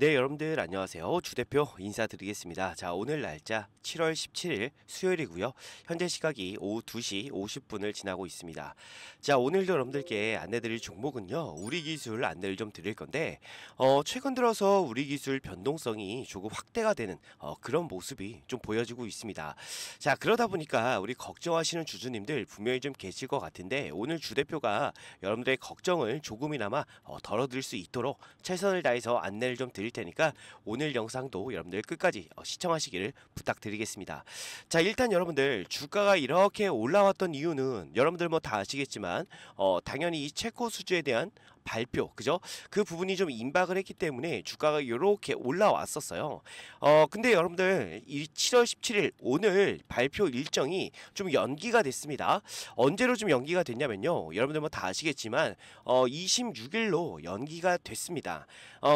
네, 여러분들 안녕하세요. 주대표 인사드리겠습니다. 자, 오늘 날짜 7월 17일 수요일이고요. 현재 시각이 오후 2시 50분을 지나고 있습니다. 자, 오늘도 여러분들께 안내드릴 종목은요. 우리기술 안내를 좀 드릴 건데 최근 들어서 우리기술 변동성이 조금 확대가 되는 그런 모습이 좀 보여지고 있습니다. 자, 그러다 보니까 우리 걱정하시는 주주님들 분명히 좀 계실 것 같은데 오늘 주대표가 여러분들의 걱정을 조금이나마 덜어드릴 수 있도록 최선을 다해서 안내를 좀 드릴 테니까 오늘 영상도 여러분들 끝까지 시청하시기를 부탁드리겠습니다. 자, 일단 여러분들 주가가 이렇게 올라왔던 이유는 여러분들 뭐 다 아시겠지만 당연히 이 체코 수주에 대한 발표, 그죠? 그 부분이 좀 임박을 했기 때문에 주가가 이렇게 올라왔었어요. 근데 여러분들 이 7월 17일 오늘 발표 일정이 좀 연기가 됐습니다. 언제로 좀 연기가 됐냐면요. 여러분들 뭐 다 아시겠지만 26일로 연기가 됐습니다.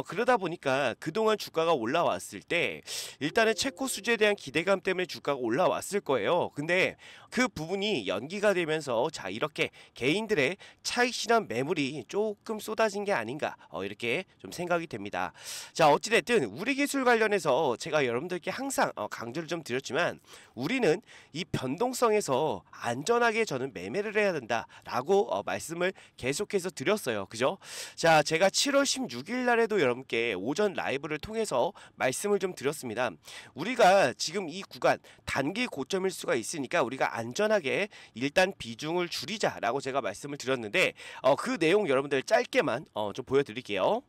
그러다 보니까 그동안 주가가 올라왔을 때 일단은 체코 수주에 대한 기대감 때문에 주가가 올라왔을 거예요. 근데 그 부분이 연기가 되면서 자, 이렇게 개인들의 차익 실현 매물이 조금 쏟아진 게 아닌가 이렇게 좀 생각이 됩니다. 자, 어찌됐든 우리기술 관련해서 제가 여러분들께 항상 강조를 좀 드렸지만 우리는 이 변동성에서 안전하게 저는 매매를 해야 된다라고 말씀을 계속해서 드렸어요. 그죠? 자, 제가 7월 16일 날에도 여러분께 오전 라이브를 통해서 말씀을 좀 드렸습니다. 우리가 지금 이 구간 단기 고점일 수가 있으니까 우리가 안전하게 일단 비중을 줄이자라고 제가 말씀을 드렸는데 그 내용 여러분들 짧게만 좀 보여드릴게요.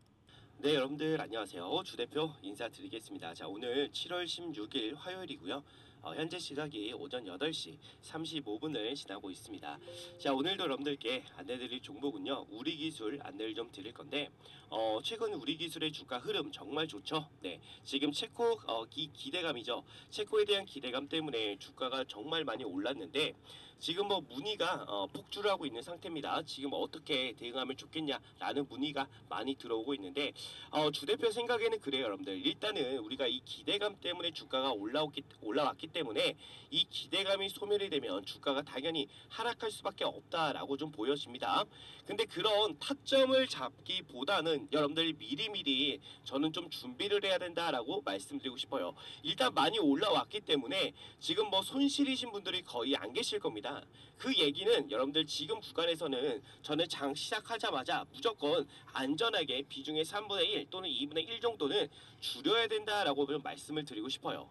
네, 여러분들 안녕하세요. 주대표 인사드리겠습니다. 자, 오늘 7월 16일 화요일이고요. 현재 시각이 오전 8시 35분을 지나고 있습니다. 자, 오늘도 여러분들께 안내드릴 종목은요. 우리기술 안내를 좀 드릴 건데 최근 우리기술의 주가 흐름 정말 좋죠. 네, 지금 체코 기대감이죠. 체코에 대한 기대감 때문에 주가가 정말 많이 올랐는데 지금 뭐 문의가 폭주를 하고 있는 상태입니다. 지금 어떻게 대응하면 좋겠냐라는 문의가 많이 들어오고 있는데 주대표 생각에는 그래요, 여러분들. 일단은 우리가 이 기대감 때문에 주가가 올라왔기 때문에 이 기대감이 소멸이 되면 주가가 당연히 하락할 수밖에 없다라고 좀 보여집니다. 근데 그런 타점을 잡기보다는 여러분들 미리미리 저는 좀 준비를 해야 된다라고 말씀드리고 싶어요. 일단 많이 올라왔기 때문에 지금 뭐 손실이신 분들이 거의 안 계실 겁니다. 그 얘기는 여러분들 지금 구간에서는 저는 장 시작하자마자 무조건 안전하게 비중의 3분의 1 또는 2분의 1 정도는 줄여야 된다라고 좀 말씀을 드리고 싶어요.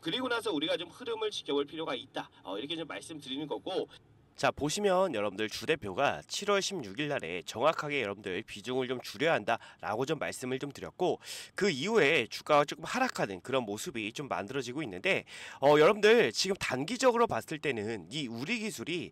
그리고 나서 우리가 좀 흐름을 지켜볼 필요가 있다. 이렇게 좀 말씀드리는 거고. 자, 보시면 여러분들 주대표가 7월 16일 날에 정확하게 여러분들 비중을 좀 줄여야 한다라고 좀 말씀을 좀 드렸고 그 이후에 주가가 조금 하락하는 그런 모습이 좀 만들어지고 있는데 여러분들 지금 단기적으로 봤을 때는 이 우리기술이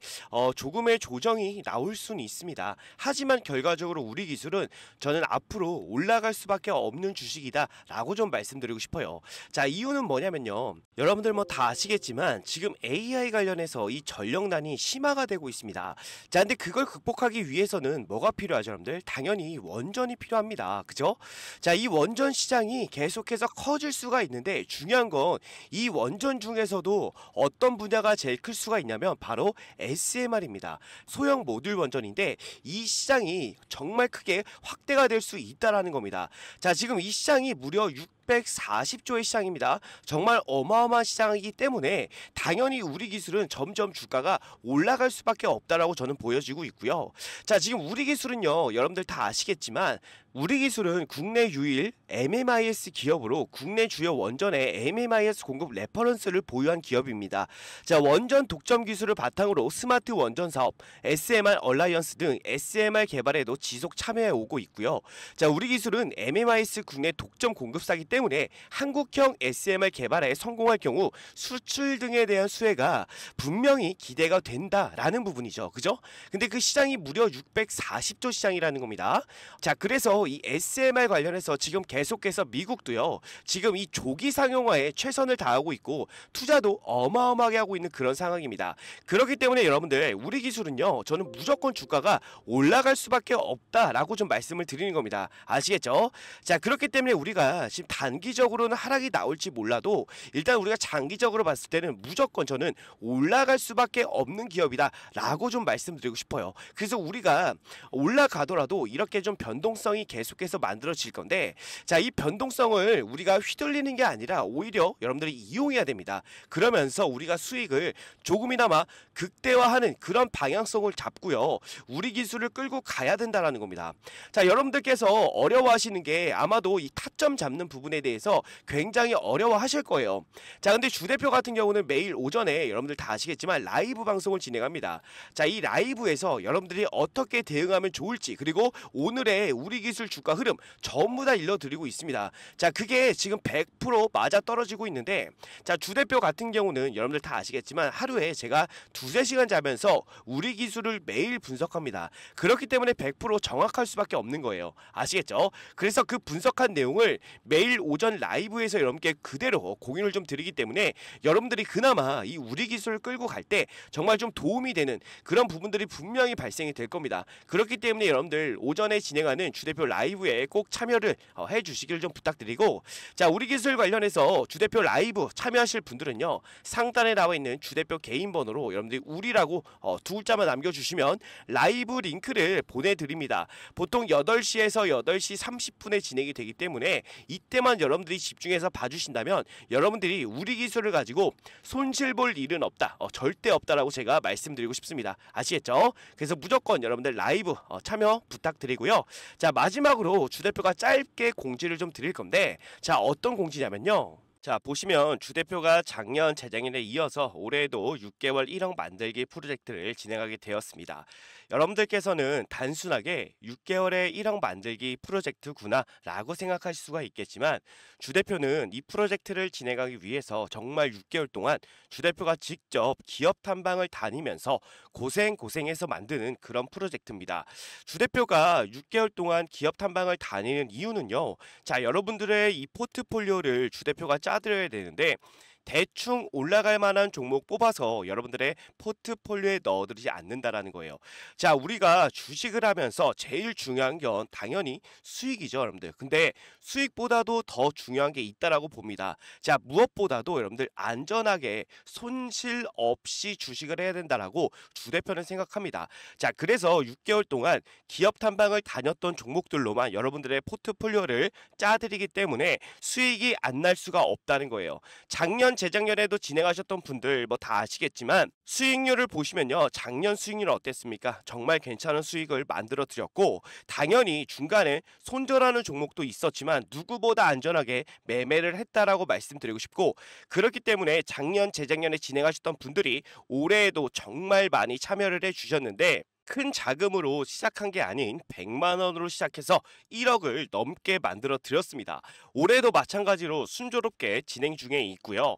조금의 조정이 나올 수는 있습니다. 하지만 결과적으로 우리기술은 저는 앞으로 올라갈 수밖에 없는 주식이다라고 좀 말씀드리고 싶어요. 자, 이유는 뭐냐면요. 여러분들 뭐 다 아시겠지만 지금 AI 관련해서 이 전력난이 심한 가 되고 있습니다. 자, 근데 그걸 극복하기 위해서는 뭐가 필요하죠, 여러분들? 당연히 원전이 필요합니다. 그죠? 자, 이 원전 시장이 계속해서 커질 수가 있는데 중요한 건 이 원전 중에서도 어떤 분야가 제일 클 수가 있냐면 바로 SMR입니다. 소형 모듈 원전인데 이 시장이 정말 크게 확대가 될 수 있다라는 겁니다. 자, 지금 이 시장이 무려 640조의 시장입니다. 정말 어마어마한 시장이기 때문에 당연히 우리기술은 점점 주가가 올라갈 수밖에 없다라고 저는 보여지고 있고요. 자, 지금 우리기술은요. 여러분들 다 아시겠지만 우리기술은 국내 유일 MMIS 기업으로 국내 주요 원전의 MMIS 공급 레퍼런스를 보유한 기업입니다. 자, 원전 독점 기술을 바탕으로 스마트 원전 사업, SMR 얼라이언스 등 SMR 개발에도 지속 참여해 오고 있고요. 자, 우리기술은 MMIS 국내 독점 공급사기 때문에 한국형 SMR 개발에 성공할 경우 수출 등에 대한 수혜가 분명히 기대가 된다라는 부분이죠. 그죠? 근데 그 시장이 무려 640조 시장이라는 겁니다. 자, 그래서 이 SMR 관련해서 지금 계속해서 미국도요. 지금 이 조기 상용화에 최선을 다하고 있고 투자도 어마어마하게 하고 있는 그런 상황입니다. 그렇기 때문에 여러분들 우리 기술은요. 저는 무조건 주가가 올라갈 수밖에 없다라고 좀 말씀을 드리는 겁니다. 아시겠죠? 자, 그렇기 때문에 우리가 지금 단기적으로는 하락이 나올지 몰라도 일단 우리가 장기적으로 봤을 때는 무조건 저는 올라갈 수밖에 없는 기업이다. 있습니다 라고 좀 말씀드리고 싶어요. 그래서 우리가 올라가더라도 이렇게 좀 변동성이 계속해서 만들어질 건데, 자, 이 변동성을 우리가 휘둘리는 게 아니라 오히려 여러분들이 이용해야 됩니다. 그러면서 우리가 수익을 조금이나마 극대화하는 그런 방향성을 잡고요, 우리 기술을 끌고 가야 된다라는 겁니다. 자, 여러분들께서 어려워하시는 게 아마도 이 타점 잡는 부분에 대해서 굉장히 어려워하실 거예요. 자, 근데 주 대표 같은 경우는 매일 오전에 여러분들 다 아시겠지만 라이브 방송을 진행합니다. 자, 이 라이브에서 여러분들이 어떻게 대응하면 좋을지, 그리고 오늘의 우리 기술 주가 흐름 전부 다 일러드리고 있습니다. 자, 그게 지금 100% 맞아 떨어지고 있는데, 자, 주 대표 같은 경우는 여러분들 다 아시겠지만 하루에 제가 2~3시간 자면서 우리 기술을 매일 분석합니다. 그렇기 때문에 100% 정확할 수밖에 없는 거예요. 아시겠죠? 그래서 그 분석한 내용을 매일 오전 라이브에서 여러분께 그대로 공유를 좀 드리기 때문에 여러분들이 그나마 이 우리 기술을 끌고 갈 때 정말 좀 도움이 되는 그런 부분들이 분명히 발생이 될 겁니다. 그렇기 때문에 여러분들 오전에 진행하는 주대표 라이브에 꼭 참여를 해주시기를 좀 부탁드리고, 자, 우리 기술 관련해서 주대표 라이브 참여하실 분들은요, 상단에 나와 있는 주대표 개인 번호로 여러분들이 우리라고 두 글자만 남겨주시면 라이브 링크를 보내드립니다. 보통 8시에서 8시 30분에 진행이 되기 때문에 이때만 여러분들이 집중해서 봐주신다면 여러분들이 우리 기술을 가지고 손실 볼 일은 없다, 절대 없다라고 제가 말씀드리고 싶습니다. 아시겠죠? 그래서 무조건 여러분들 라이브 참여 부탁드리고요. 자, 마지막으로 주대표가 짧게 공지를 좀 드릴 건데, 자, 어떤 공지냐면요, 자, 보시면 주대표가 작년, 재작년에 이어서 올해에도 6개월 1억 만들기 프로젝트를 진행하게 되었습니다. 여러분들께서는 단순하게 6개월에 1억 만들기 프로젝트구나 라고 생각할 수가 있겠지만, 주대표는 이 프로젝트를 진행하기 위해서 정말 6개월 동안 주대표가 직접 기업 탐방을 다니면서 고생해서 만드는 그런 프로젝트입니다. 주대표가 6개월 동안 기업 탐방을 다니는 이유는요, 자, 여러분들의 이 포트폴리오를 주대표가 짜드려야 되는데 대충 올라갈 만한 종목 뽑아서 여러분들의 포트폴리오에 넣어드리지 않는다라는 거예요. 자, 우리가 주식을 하면서 제일 중요한 건 당연히 수익이죠, 여러분들. 근데 수익보다도 더 중요한 게 있다라고 봅니다. 자, 무엇보다도 여러분들 안전하게 손실 없이 주식을 해야 된다라고 주 대표는 생각합니다. 자, 그래서 6개월 동안 기업 탐방을 다녔던 종목들로만 여러분들의 포트폴리오를 짜드리기 때문에 수익이 안 날 수가 없다는 거예요. 작년, 재작년에도 진행하셨던 분들 뭐 다 아시겠지만 수익률을 보시면요, 작년 수익률 어땠습니까? 정말 괜찮은 수익을 만들어 드렸고, 당연히 중간에 손절하는 종목도 있었지만 누구보다 안전하게 매매를 했다라고 말씀드리고 싶고, 그렇기 때문에 작년, 재작년에 진행하셨던 분들이 올해에도 정말 많이 참여를 해주셨는데, 큰 자금으로 시작한 게 아닌 100만원으로 시작해서 1억을 넘게 만들어 드렸습니다. 올해도 마찬가지로 순조롭게 진행 중에 있고요.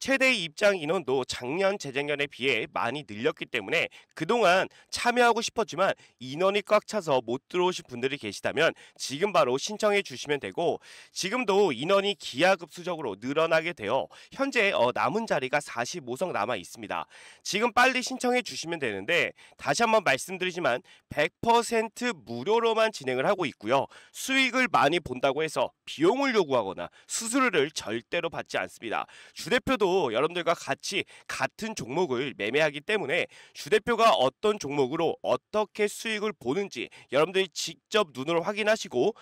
최대 입장 인원도 작년, 재작년에 비해 많이 늘렸기 때문에 그동안 참여하고 싶었지만 인원이 꽉 차서 못 들어오신 분들이 계시다면 지금 바로 신청해 주시면 되고, 지금도 인원이 기하급수적으로 늘어나게 되어 현재 남은 자리가 45석 남아 있습니다. 지금 빨리 신청해 주시면 되는데, 다시 한번 말씀드리지만 100% 무료로만 진행을 하고 있고요. 수익을 많이 본다고 해서 비용을 요구하거나 수수료를 절대로 받지 않습니다. 주대표도 여러분들과 같은 종목을 매매하기 때문에 주대표가 어떤 종목으로 어떻게 수익을 보는지 여러분들이 직접 눈으로 확인하시고,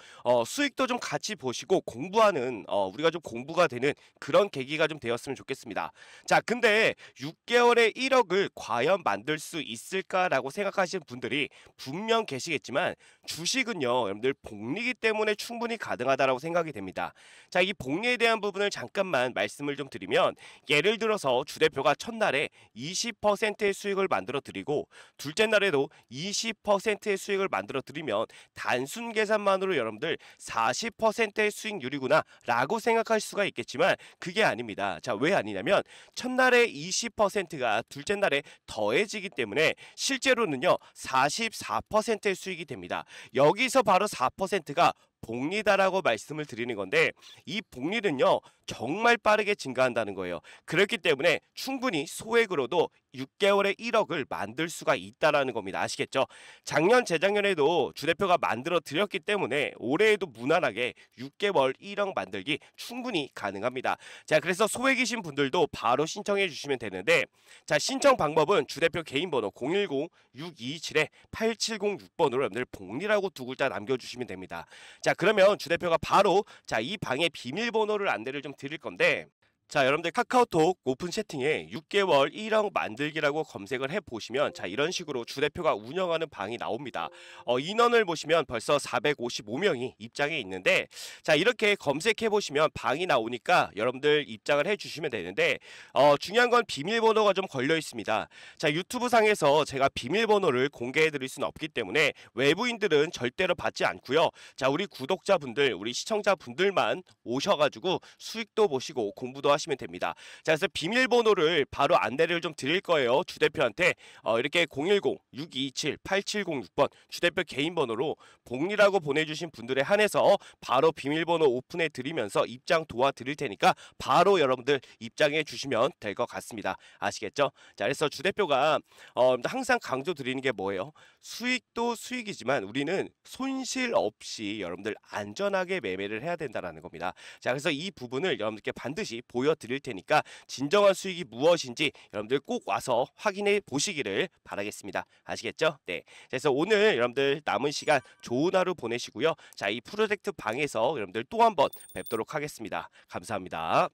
수익도 좀 같이 보시고 공부하는, 우리가 좀 공부가 되는 그런 계기가 좀 되었으면 좋겠습니다. 자, 근데 6개월에 1억을 과연 만들 수 있을까라고 생각하시면 분들이 분명 계시겠지만, 주식은요, 여러분들 복리이기 때문에 충분히 가능하다라고 생각이 됩니다. 자, 이 복리에 대한 부분을 잠깐만 말씀을 좀 드리면, 예를 들어서 주대표가 첫날에 20%의 수익을 만들어 드리고 둘째 날에도 20%의 수익을 만들어 드리면 단순 계산만으로 여러분들 40%의 수익률이구나 라고 생각할 수가 있겠지만 그게 아닙니다. 자, 왜 아니냐면 첫날에 20%가 둘째 날에 더해지기 때문에 실제로는요 44%의 수익이 됩니다. 여기서 바로 4%가 복리다라고 말씀을 드리는 건데, 이 복리는요 정말 빠르게 증가한다는 거예요. 그렇기 때문에 충분히 소액으로도 6개월에 1억을 만들 수가 있다라는 겁니다. 아시겠죠? 작년, 재작년에도 주대표가 만들어 드렸기 때문에 올해에도 무난하게 6개월 1억 만들기 충분히 가능합니다. 자, 그래서 소액이신 분들도 바로 신청해 주시면 되는데, 자, 신청 방법은 주대표 개인 번호 010-627-8706번으로 여러분들 복리라고 두 글자 남겨주시면 됩니다. 자, 그러면 주대표가 바로 자, 이 방의 비밀번호를 안내를 좀 드릴 건데, 자, 여러분들 카카오톡 오픈 채팅에 6개월 1억 만들기라고 검색을 해보시면 자, 이런 식으로 주대표가 운영하는 방이 나옵니다. 인원을 보시면 벌써 455명이 입장해 있는데, 자, 이렇게 검색해보시면 방이 나오니까 여러분들 입장을 해주시면 되는데, 중요한 건 비밀번호가 좀 걸려 있습니다. 자, 유튜브 상에서 제가 비밀번호를 공개해드릴 수는 없기 때문에 외부인들은 절대로 받지 않고요. 자, 우리 구독자분들, 우리 시청자분들만 오셔가지고 수익도 보시고 공부도 하시면 됩니다. 자, 그래서 비밀번호를 바로 안내를 좀 드릴 거예요. 주대표한테 이렇게 010-627-8706번 주대표 개인 번호로 복리라고 보내주신 분들에 한해서 바로 비밀번호 오픈해 드리면서 입장 도와드릴 테니까 바로 여러분들 입장해 주시면 될 것 같습니다. 아시겠죠? 자, 그래서 주대표가 항상 강조 드리는 게 뭐예요? 수익도 수익이지만 우리는 손실 없이 여러분들 안전하게 매매를 해야 된다는 겁니다. 자, 그래서 이 부분을 여러분들께 반드시 보여드릴 테니까 진정한 수익이 무엇인지 여러분들 꼭 와서 확인해 보시기를 바라겠습니다. 아시겠죠? 네. 그래서 오늘 여러분들 남은 시간 좋은 하루 보내시고요. 자, 이 프로젝트 방에서 여러분들 또 한 번 뵙도록 하겠습니다. 감사합니다.